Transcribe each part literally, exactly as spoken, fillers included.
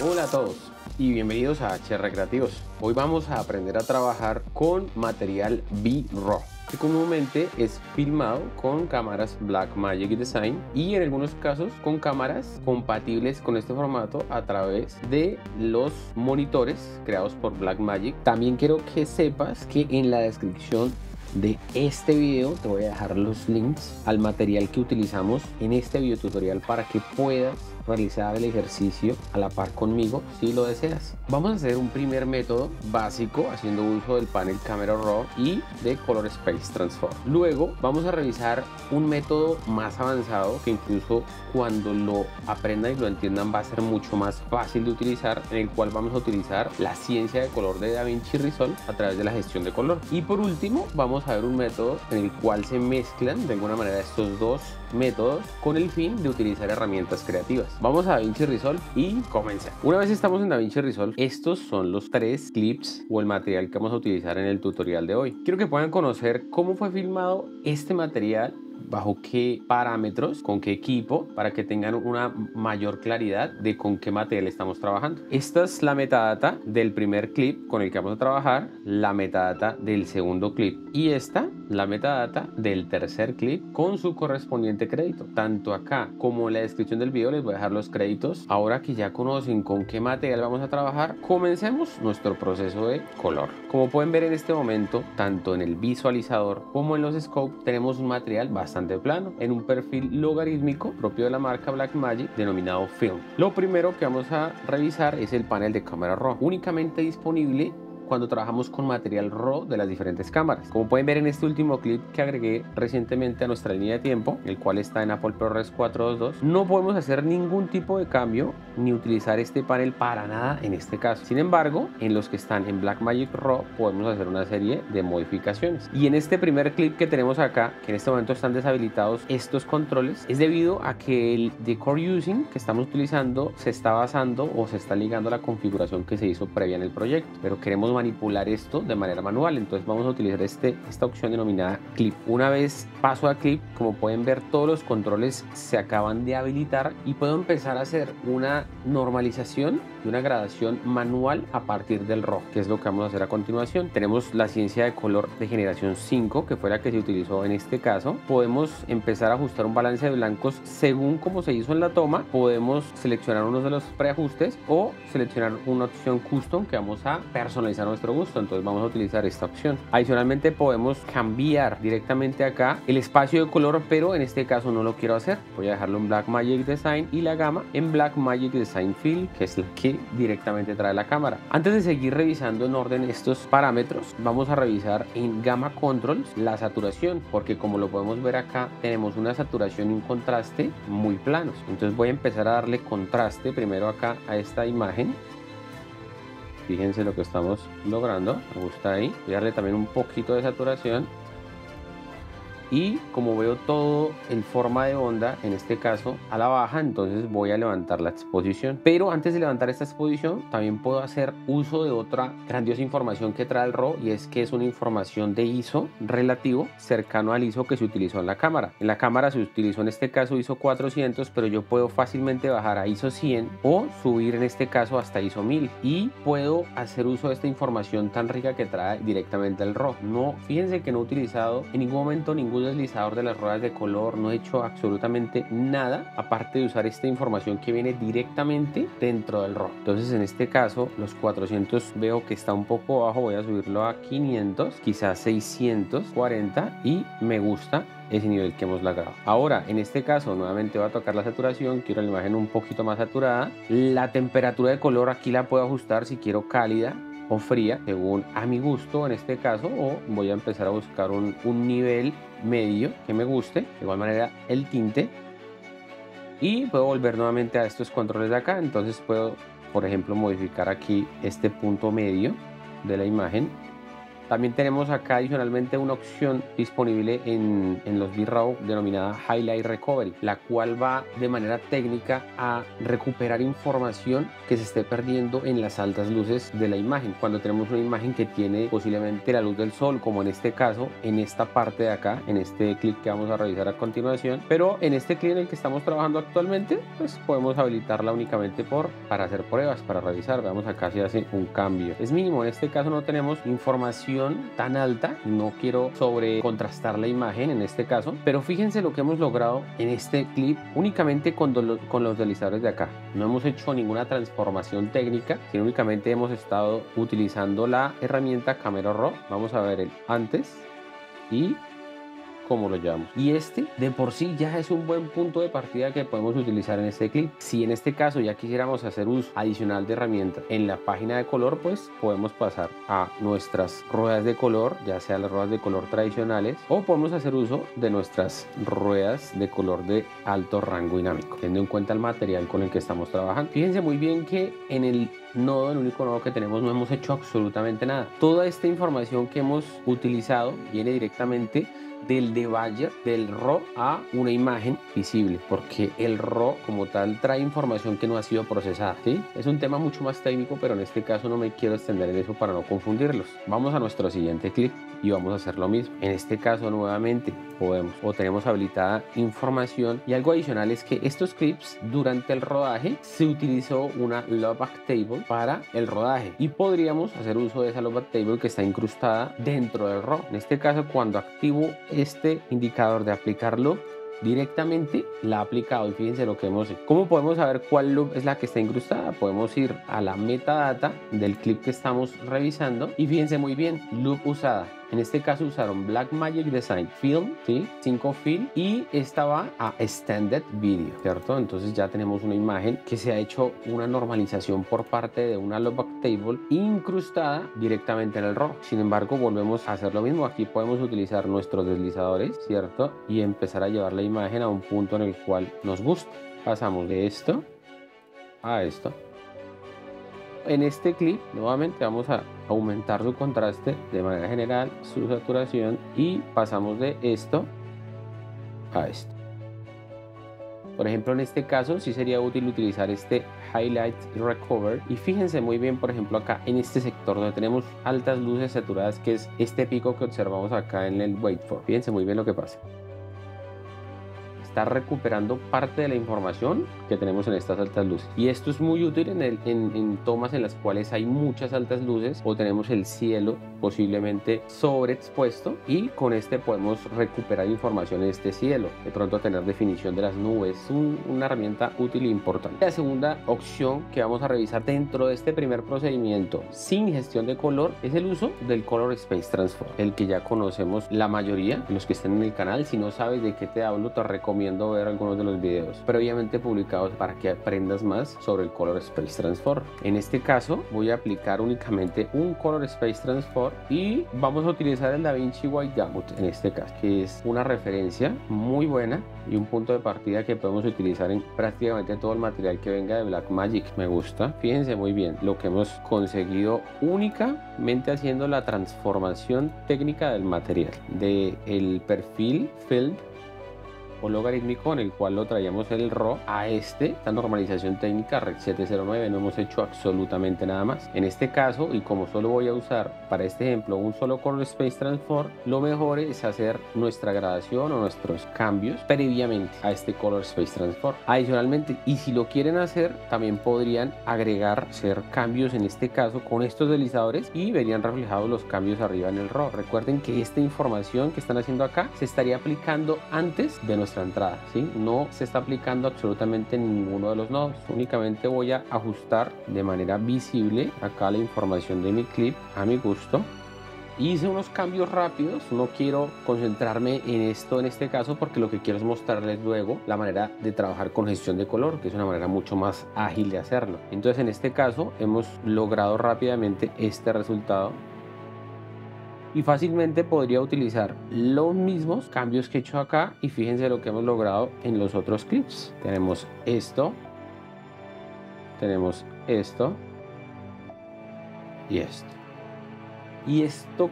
Hola a todos y bienvenidos a H R Creativos. Hoy vamos a aprender a trabajar con material B-RAW, que comúnmente es filmado con cámaras Blackmagic Design y en algunos casos con cámaras compatibles con este formato a través de los monitores creados por Blackmagic. También quiero que sepas que en la descripción de este video te voy a dejar los links al material que utilizamos en este video tutorial para que puedas realizar el ejercicio a la par conmigo si lo deseas. Vamos a hacer un primer método básico haciendo uso del panel camera raw y de color space transform. Luego vamos a revisar un método más avanzado que incluso cuando lo aprendan y lo entiendan va a ser mucho más fácil de utilizar, en el cual vamos a utilizar la ciencia de color de DaVinci Resolve a través de la gestión de color. Y por último vamos a ver un método en el cual se mezclan de alguna manera estos dos métodos con el fin de utilizar herramientas creativas. Vamos a DaVinci Resolve y comencemos. Una vez estamos en DaVinci Resolve, estos son los tres clips o el material que vamos a utilizar en el tutorial de hoy. Quiero que puedan conocer cómo fue filmado este material, bajo qué parámetros, con qué equipo, para que tengan una mayor claridad de con qué material estamos trabajando. Esta es la metadata del primer clip con el que vamos a trabajar, la metadata del segundo clip y esta, la metadata del tercer clip con su correspondiente crédito. Tanto acá como en la descripción del video les voy a dejar los créditos. Ahora que ya conocen con qué material vamos a trabajar, comencemos nuestro proceso de color. Como pueden ver en este momento, tanto en el visualizador como en los scopes tenemos un material bastante bastante plano en un perfil logarítmico propio de la marca Blackmagic denominado Film. Lo primero que vamos a revisar es el panel de cámara raw, únicamente disponible cuando trabajamos con material raw de las diferentes cámaras. Como pueden ver en este último clip que agregué recientemente a nuestra línea de tiempo, el cual está en Apple ProRes cuatro dos dos, no podemos hacer ningún tipo de cambio ni utilizar este panel para nada en este caso. Sin embargo, en los que están en Blackmagic Raw podemos hacer una serie de modificaciones. Y en este primer clip que tenemos acá, que en este momento están deshabilitados estos controles, es debido a que el decor using que estamos utilizando se está basando o se está ligando a la configuración que se hizo previa en el proyecto, pero queremos más manipular esto de manera manual, entonces vamos a utilizar este, esta opción denominada clip. Una vez paso a clip, como pueden ver, todos los controles se acaban de habilitar y puedo empezar a hacer una normalización y una gradación manual a partir del raw, que es lo que vamos a hacer a continuación. Tenemos la ciencia de color de generación cinco, que fue la que se utilizó en este caso. Podemos empezar a ajustar un balance de blancos según como se hizo en la toma. Podemos seleccionar uno de los preajustes o seleccionar una opción custom que vamos a personalizar nuestro gusto, entonces vamos a utilizar esta opción. Adicionalmente podemos cambiar directamente acá el espacio de color, pero en este caso no lo quiero hacer, voy a dejarlo en Blackmagic Design y la gama en Blackmagic Design Film, que es la que directamente trae la cámara. Antes de seguir revisando en orden estos parámetros, vamos a revisar en gama controls la saturación, porque como lo podemos ver acá tenemos una saturación y un contraste muy planos, entonces voy a empezar a darle contraste primero acá a esta imagen. Fíjense lo que estamos logrando, me gusta ahí. Voy a darle también un poquito de saturación. Y como veo todo en forma de onda, en este caso a la baja, entonces voy a levantar la exposición. Pero antes de levantar esta exposición, también puedo hacer uso de otra grandiosa información que trae el raw, y es que es una información de I S O relativo cercano al I S O que se utilizó en la cámara. En la cámara se utilizó en este caso I S O cuatrocientos, pero yo puedo fácilmente bajar a I S O cien o subir en este caso hasta I S O mil. Y puedo hacer uso de esta información tan rica que trae directamente el raw. No, fíjense que no he utilizado en ningún momento ningún deslizador de las ruedas de color, no he hecho absolutamente nada aparte de usar esta información que viene directamente dentro del raw. Entonces en este caso los cuatrocientos veo que está un poco bajo, voy a subirlo a quinientos, quizás seiscientos cuarenta, y me gusta ese nivel que hemos logrado. Ahora en este caso nuevamente voy a tocar la saturación, quiero la imagen un poquito más saturada. La temperatura de color aquí la puedo ajustar si quiero cálida o fría según a mi gusto en este caso, o voy a empezar a buscar un, un nivel medio que me guste. De igual manera el tinte, y puedo volver nuevamente a estos controles de acá, entonces puedo por ejemplo modificar aquí este punto medio de la imagen También tenemos acá adicionalmente una opción disponible en, en los B-RAW denominada Highlight Recovery, la cual va de manera técnica a recuperar información que se esté perdiendo en las altas luces de la imagen. Cuando tenemos una imagen que tiene posiblemente la luz del sol, como en este caso, en esta parte de acá, en este clip que vamos a revisar a continuación, pero en este clip en el que estamos trabajando actualmente, pues podemos habilitarla únicamente por, para hacer pruebas, para revisar. Veamos acá si hace un cambio. Es mínimo, en este caso no tenemos información tan alta, no quiero sobre contrastar la imagen en este caso, pero fíjense lo que hemos logrado en este clip únicamente con, do, con los deslizadores de acá. No hemos hecho ninguna transformación técnica, sino únicamente hemos estado utilizando la herramienta camera raw. Vamos a ver el antes y como lo llamamos, y este de por sí ya es un buen punto de partida que podemos utilizar en este clip. Si en este caso ya quisiéramos hacer uso adicional de herramientas en la página de color, pues podemos pasar a nuestras ruedas de color, ya sea las ruedas de color tradicionales, o podemos hacer uso de nuestras ruedas de color de alto rango dinámico, teniendo en cuenta el material con el que estamos trabajando. Fíjense muy bien que en el nodo, el único nodo que tenemos, no hemos hecho absolutamente nada. Toda esta información que hemos utilizado viene directamente del debayer, del raw a una imagen visible, porque el raw como tal trae información que no ha sido procesada, ¿sí? Es un tema mucho más técnico, pero en este caso no me quiero extender en eso para no confundirlos. Vamos a nuestro siguiente clip y vamos a hacer lo mismo. En este caso nuevamente podemos o tenemos habilitada información, y algo adicional es que estos clips durante el rodaje se utilizó una lookup table para el rodaje, y podríamos hacer uso de esa lookup table que está incrustada dentro del raw. En este caso, cuando activo este indicador de aplicar loop, directamente la ha aplicado, y fíjense lo que hemos hecho. ¿Cómo podemos saber cuál loop es la que está incrustada? Podemos ir a la metadata del clip que estamos revisando y fíjense muy bien, loop usada. En este caso usaron Blackmagic Design Film, ¿sí? cinco film, y esta va a Standard Video, ¿cierto? Entonces ya tenemos una imagen que se ha hecho una normalización por parte de una lookup table incrustada directamente en el raw. Sin embargo, volvemos a hacer lo mismo. Aquí podemos utilizar nuestros deslizadores, ¿cierto? Y empezar a llevar la imagen a un punto en el cual nos gusta. Pasamos de esto a esto. En este clip, nuevamente vamos a aumentar su contraste de manera general, su saturación, y pasamos de esto a esto. Por ejemplo, en este caso sí sería útil utilizar este Highlight Recover, y fíjense muy bien, por ejemplo, acá en este sector donde tenemos altas luces saturadas, que es este pico que observamos acá en el Waveform. Fíjense muy bien lo que pasa. Está recuperando parte de la información que tenemos en estas altas luces, y esto es muy útil en, el, en, en tomas en las cuales hay muchas altas luces o tenemos el cielo posiblemente sobreexpuesto, y con este podemos recuperar información de este cielo, de pronto tener definición de las nubes. Un, una herramienta útil e importante. La segunda opción que vamos a revisar dentro de este primer procedimiento sin gestión de color es el uso del Color Space Transform, el que ya conocemos la mayoría de los que estén en el canal. Si no sabes de qué te hablo, te recomiendo ver algunos de los videos previamente publicados para que aprendas más sobre el Color Space Transform. En este caso voy a aplicar únicamente un Color Space Transform y vamos a utilizar el DaVinci White Gamut en este caso, que es una referencia muy buena y un punto de partida que podemos utilizar en prácticamente todo el material que venga de Blackmagic. Me gusta. Fíjense muy bien lo que hemos conseguido únicamente haciendo la transformación técnica del material, del perfil film o logarítmico en el cual lo traíamos el raw a este, esta normalización técnica Rec siete cero nueve. No hemos hecho absolutamente nada más en este caso, y como solo voy a usar para este ejemplo un solo Color Space Transform, lo mejor es hacer nuestra gradación o nuestros cambios previamente a este Color Space Transform. Adicionalmente, y si lo quieren hacer, también podrían agregar, hacer cambios en este caso con estos deslizadores, y verían reflejados los cambios arriba en el raw. Recuerden que esta información que están haciendo acá se estaría aplicando antes de nuestra entrada, ¿sí? No se está aplicando absolutamente ninguno de los nodos. Únicamente voy a ajustar de manera visible acá la información de mi clip a mi gusto. Hice unos cambios rápidos, no quiero concentrarme en esto en este caso, porque lo que quiero es mostrarles luego la manera de trabajar con gestión de color, que es una manera mucho más ágil de hacerlo. Entonces, en este caso hemos logrado rápidamente este resultado, y fácilmente podría utilizar los mismos cambios que he hecho acá, y fíjense lo que hemos logrado en los otros clips. Tenemos esto, tenemos esto y esto, y esto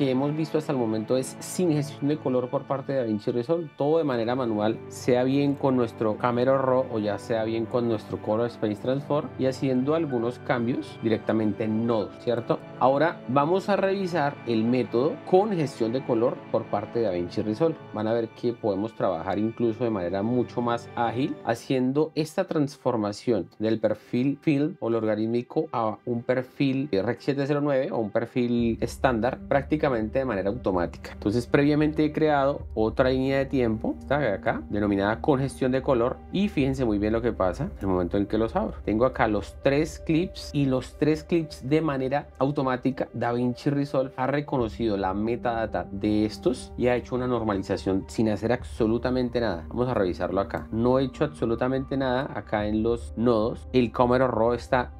que hemos visto hasta el momento es sin gestión de color por parte de DaVinci Resolve, todo de manera manual, sea bien con nuestro camera raw o ya sea bien con nuestro color space transform y haciendo algunos cambios directamente en nodos, ¿cierto? Ahora vamos a revisar el método con gestión de color por parte de DaVinci Resolve. Van a ver que podemos trabajar incluso de manera mucho más ágil haciendo esta transformación del perfil film o logarítmico a un perfil Rec siete cero nueve o un perfil estándar prácticamente de manera automática. Entonces previamente he creado otra línea de tiempo, está acá, denominada con gestión de color, y fíjense muy bien lo que pasa en el momento en que los abro. Tengo acá los tres clips y los tres clips de manera automática DaVinci Resolve ha reconocido la metadata de estos y ha hecho una normalización sin hacer absolutamente nada. Vamos a revisarlo acá. No he hecho absolutamente nada acá en los nodos. El camera raw está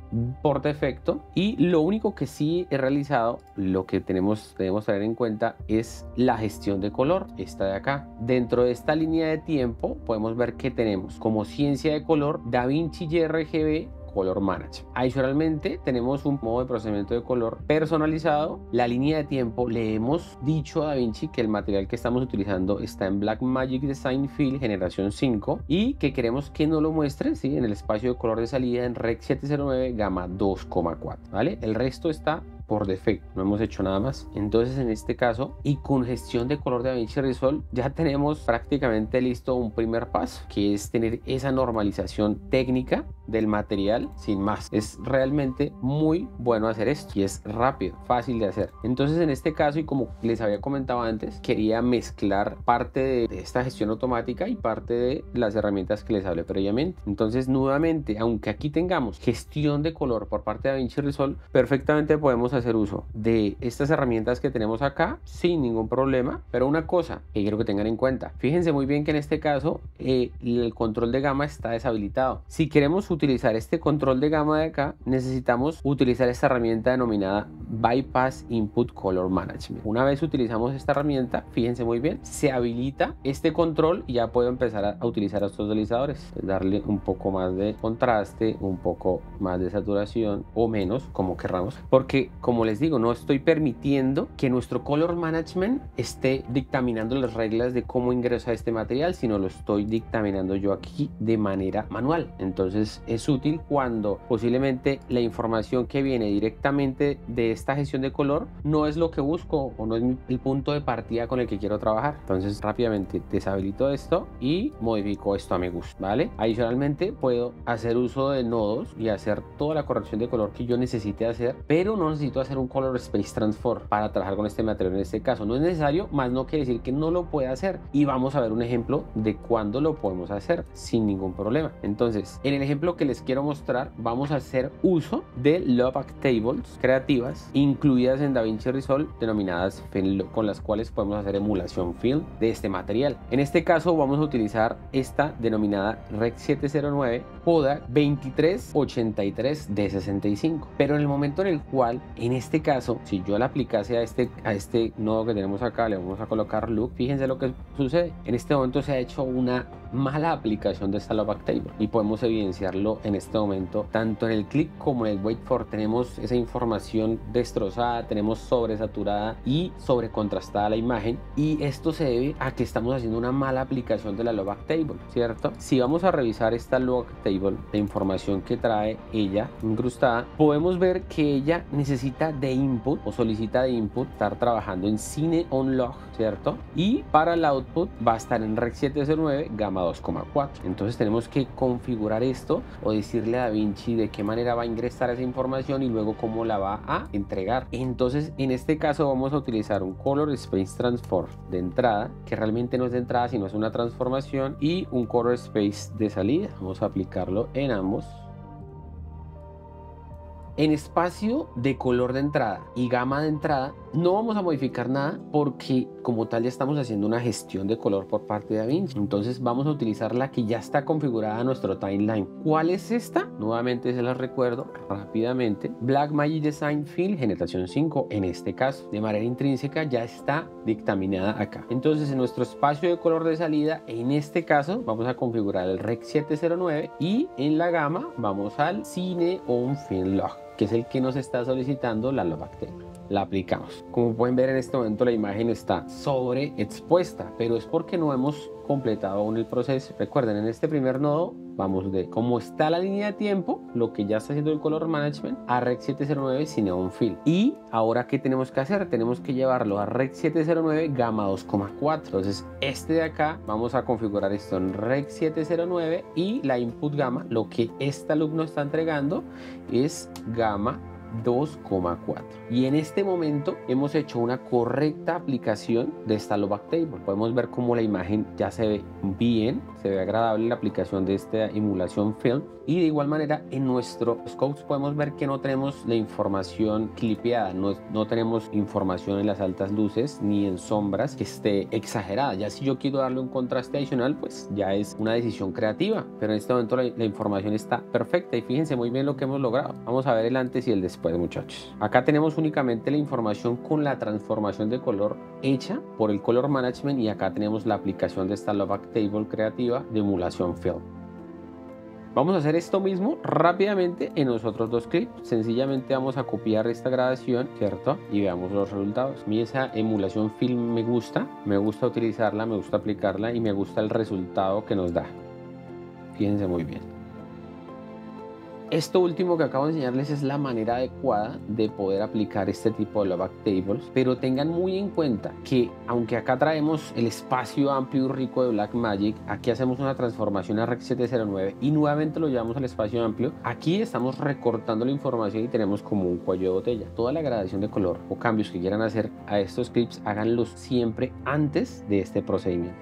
por defecto y lo único que sí he realizado, lo que tenemos debemos tener en cuenta es la gestión de color, esta de acá. Dentro de esta línea de tiempo podemos ver que tenemos como ciencia de color DaVinci R G B Color Manage. Adicionalmente tenemos un modo de procesamiento de color personalizado. La línea de tiempo, le hemos dicho a DaVinci que el material que estamos utilizando está en Blackmagic Design Film generación cinco y que queremos que no lo muestre, ¿sí?, en el espacio de color de salida en Rec siete cero nueve gama dos coma cuatro, ¿vale? El resto está por defecto, no hemos hecho nada más. Entonces en este caso y con gestión de color de DaVinci Resolve ya tenemos prácticamente listo un primer paso, que es tener esa normalización técnica del material sin más. Es realmente muy bueno hacer esto y es rápido, fácil de hacer. Entonces en este caso, y como les había comentado antes, quería mezclar parte de esta gestión automática y parte de las herramientas que les hablé previamente. Entonces nuevamente, aunque aquí tengamos gestión de color por parte de DaVinci Resolve, perfectamente podemos hacer hacer uso de estas herramientas que tenemos acá sin ningún problema. Pero una cosa que quiero que tengan en cuenta, fíjense muy bien que en este caso eh, el control de gama está deshabilitado. Si queremos utilizar este control de gama de acá, necesitamos utilizar esta herramienta denominada Bypass Input Color Management. Una vez utilizamos esta herramienta, fíjense muy bien, se habilita este control y ya puedo empezar a, a utilizar estos deslizadores, darle un poco más de contraste, un poco más de saturación o menos, como querramos, porque como les digo, no estoy permitiendo que nuestro color management esté dictaminando las reglas de cómo ingresa este material, sino lo estoy dictaminando yo aquí de manera manual. Entonces es útil cuando posiblemente la información que viene directamente de esta gestión de color no es lo que busco o no es el punto de partida con el que quiero trabajar. Entonces rápidamente deshabilito esto y modifico esto a mi gusto, ¿vale? Adicionalmente puedo hacer uso de nodos y hacer toda la corrección de color que yo necesite hacer, pero no necesito hacer un color space transform para trabajar con este material. En este caso no es necesario, más no quiere decir que no lo pueda hacer, y vamos a ver un ejemplo de cuándo lo podemos hacer sin ningún problema. Entonces en el ejemplo que les quiero mostrar vamos a hacer uso de lookup tables creativas incluidas en DaVinci Resolve denominadas film, con las cuales podemos hacer emulación film de este material. En este caso vamos a utilizar esta denominada Rec siete cero nueve Podak veintitrés ochenta y tres de sesenta y cinco, pero en el momento en el cual en este caso, si yo la aplicase a este, a este nodo que tenemos acá, le vamos a colocar look, fíjense lo que sucede. En este momento se ha hecho una mala aplicación de esta lookup table y podemos evidenciarlo en este momento. Tanto en el clip como en el waveform tenemos esa información destrozada, tenemos sobresaturada y sobrecontrastada la imagen, y esto se debe a que estamos haciendo una mala aplicación de la lookup table, ¿cierto? Si vamos a revisar esta lookup table, la información que trae ella incrustada, podemos ver que ella necesita de input o solicita de input estar trabajando en Cineon Log, ¿cierto? Y para el output va a estar en Rec siete cero nueve gama dos coma cuatro. Entonces tenemos que configurar esto o decirle a DaVinci de qué manera va a ingresar esa información y luego cómo la va a entregar. Entonces en este caso vamos a utilizar un Color Space Transform de entrada, que realmente no es de entrada sino es una transformación, y un Color Space de salida. Vamos a aplicarlo en ambos. En espacio de color de entrada y gama de entrada no vamos a modificar nada, porque como tal ya estamos haciendo una gestión de color por parte de DaVinci. Entonces vamos a utilizar la que ya está configurada a nuestro timeline. ¿Cuál es esta? Nuevamente se las recuerdo rápidamente. Blackmagic Design Film generación cinco, en este caso de manera intrínseca ya está dictaminada acá. Entonces en nuestro espacio de color de salida, en este caso vamos a configurar el Rec siete cero nueve, y en la gama vamos al Cineon Film Log, que es el que nos está solicitando la lookup table. la aplicamos. Como pueden ver, en este momento la imagen está sobreexpuesta, pero es porque no hemos completado aún el proceso. Recuerden, en este primer nodo vamos de cómo está la línea de tiempo, lo que ya está haciendo el Color Management, a Rec siete cero nueve Cineon Film. Y ahora, ¿qué tenemos que hacer? Tenemos que llevarlo a Rec siete cero nueve Gamma dos coma cuatro. Entonces, este de acá, vamos a configurar esto en Rec siete cero nueve y la Input Gamma, lo que esta look nos está entregando es Gamma dos coma cuatro. Y en este momento hemos hecho una correcta aplicación de esta lookup table. Podemos ver cómo la imagen ya se ve bien, se ve agradable la aplicación de esta emulación film. Y de igual manera, en nuestro scopes podemos ver que no tenemos la información clipeada, no, no tenemos información en las altas luces ni en sombras que esté exagerada. Ya si yo quiero darle un contraste adicional, pues ya es una decisión creativa, pero en este momento la, la información está perfecta. Y fíjense muy bien lo que hemos logrado. Vamos a ver el antes y el después. Pues muchachos, acá tenemos únicamente la información con la transformación de color hecha por el Color Management, y acá tenemos la aplicación de esta lookup table creativa de emulación film. Vamos a hacer esto mismo rápidamente en los otros dos clips. Sencillamente vamos a copiar esta grabación, ¿cierto? Y veamos los resultados. A mí esa emulación film me gusta, me gusta utilizarla, me gusta aplicarla y me gusta el resultado que nos da. Fíjense muy bien. Esto último que acabo de enseñarles es la manera adecuada de poder aplicar este tipo de lookup tables, pero tengan muy en cuenta que aunque acá traemos el espacio amplio y rico de Blackmagic, aquí hacemos una transformación a Rec siete cero nueve y nuevamente lo llevamos al espacio amplio. Aquí estamos recortando la información y tenemos como un cuello de botella. Toda la gradación de color o cambios que quieran hacer a estos clips, háganlos siempre antes de este procedimiento.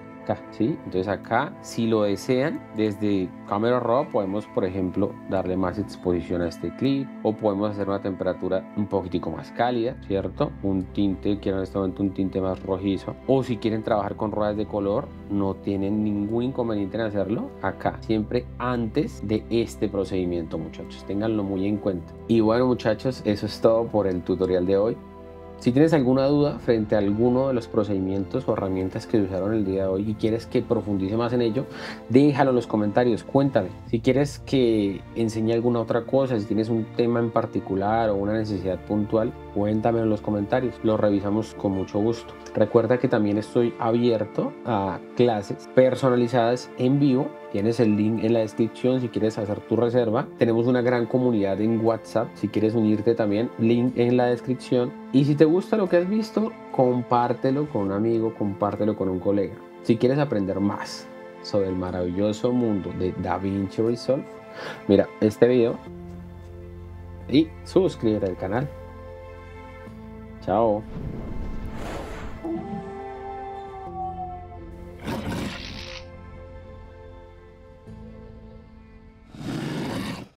¿Sí? Entonces acá, si lo desean, desde Camera Raw podemos, por ejemplo, darle más exposición a este clip, o podemos hacer una temperatura un poquitico más cálida, ¿cierto? Un tinte, quiero en este momento un tinte más rojizo, o si quieren trabajar con ruedas de color, no tienen ningún inconveniente en hacerlo acá, siempre antes de este procedimiento, muchachos, ténganlo muy en cuenta. Y bueno, muchachos, eso es todo por el tutorial de hoy. Si tienes alguna duda frente a alguno de los procedimientos o herramientas que usaron el día de hoy y quieres que profundice más en ello, déjalo en los comentarios, cuéntame. Si quieres que enseñe alguna otra cosa, si tienes un tema en particular o una necesidad puntual, cuéntame en los comentarios, lo revisamos con mucho gusto. Recuerda que también estoy abierto a clases personalizadas en vivo. Tienes el link en la descripción si quieres hacer tu reserva. Tenemos una gran comunidad en WhatsApp, si quieres unirte también, link en la descripción. Y si te gusta lo que has visto, compártelo con un amigo, compártelo con un colega. Si quieres aprender más sobre el maravilloso mundo de DaVinci Resolve, mira este video y suscríbete al canal. Chao.